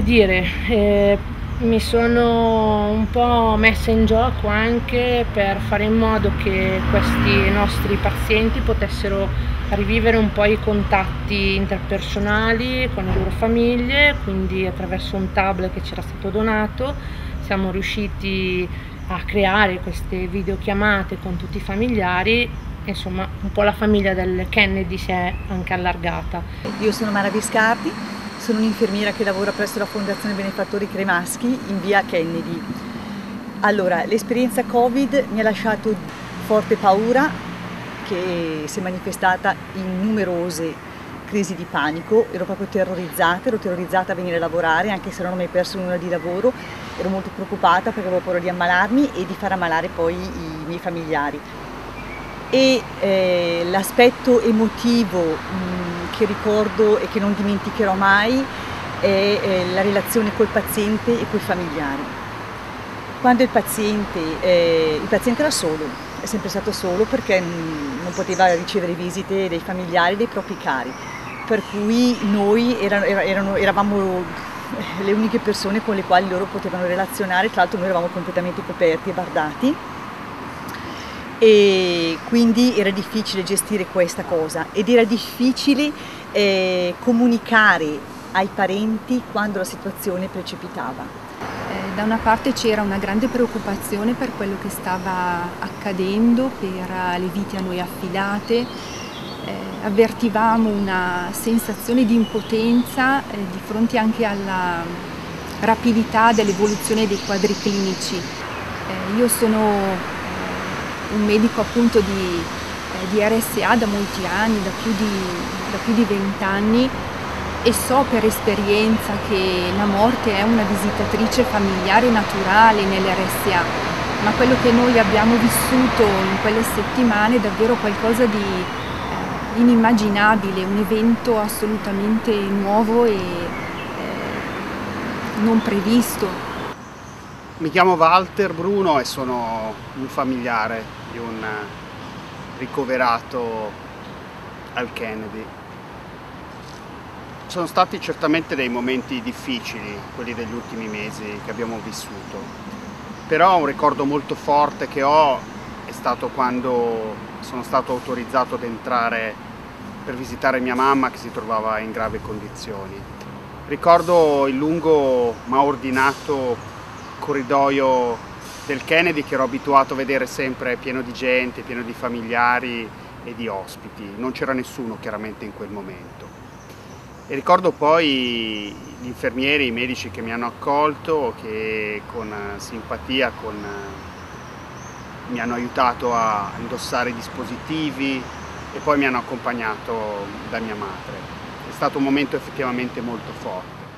che dire, mi sono un po' messa in gioco anche per fare in modo che questi nostri pazienti potessero rivivere un po' i contatti interpersonali con le loro famiglie, quindi attraverso un tablet che ci era stato donato siamo riusciti a creare queste videochiamate con tutti i familiari. Insomma, un po' la famiglia del Kennedy si è anche allargata. Io sono Mara Viscardi, sono un'infermiera che lavora presso la Fondazione Benefattori Cremaschi in via Kennedy. Allora, l'esperienza Covid mi ha lasciato forte paura, che si è manifestata in numerose crisi di panico. Ero proprio terrorizzata, a venire a lavorare, anche se non ho mai perso un'ora di lavoro. Ero molto preoccupata perché avevo paura di ammalarmi e di far ammalare poi i miei familiari. E l'aspetto emotivo che ricordo e che non dimenticherò mai è la relazione col paziente e coi familiari. Quando il paziente era solo, è sempre stato solo perché non poteva ricevere visite dei familiari, dei propri cari, per cui noi eravamo le uniche persone con le quali loro potevano relazionare. Tra l'altro noi eravamo completamente coperti e bardati, e quindi era difficile gestire questa cosa ed era difficile comunicare ai parenti quando la situazione precipitava. Da una parte c'era una grande preoccupazione per quello che stava accadendo, per le vite a noi affidate, avvertivamo una sensazione di impotenza di fronte anche alla rapidità dell'evoluzione dei quadri clinici. Io sono un medico appunto di RSA da molti anni, da più di 20 anni, e so per esperienza che la morte è una visitatrice familiare naturale nell'RSA, ma quello che noi abbiamo vissuto in quelle settimane è davvero qualcosa di inimmaginabile, un evento assolutamente nuovo e non previsto. Mi chiamo Walter Bruno e sono un familiare di un ricoverato al Kennedy. Sono stati certamente dei momenti difficili, quelli degli ultimi mesi che abbiamo vissuto, però un ricordo molto forte che ho è stato quando sono stato autorizzato ad entrare per visitare mia mamma che si trovava in grave condizioni. Ricordo il lungo ma ordinato corridoio del Kennedy che ero abituato a vedere sempre pieno di gente, pieno di familiari e di ospiti. Non c'era nessuno chiaramente in quel momento. E ricordo poi gli infermieri, i medici che mi hanno accolto, che con simpatia mi hanno aiutato a indossare i dispositivi e poi mi hanno accompagnato da mia madre. È stato un momento effettivamente molto forte.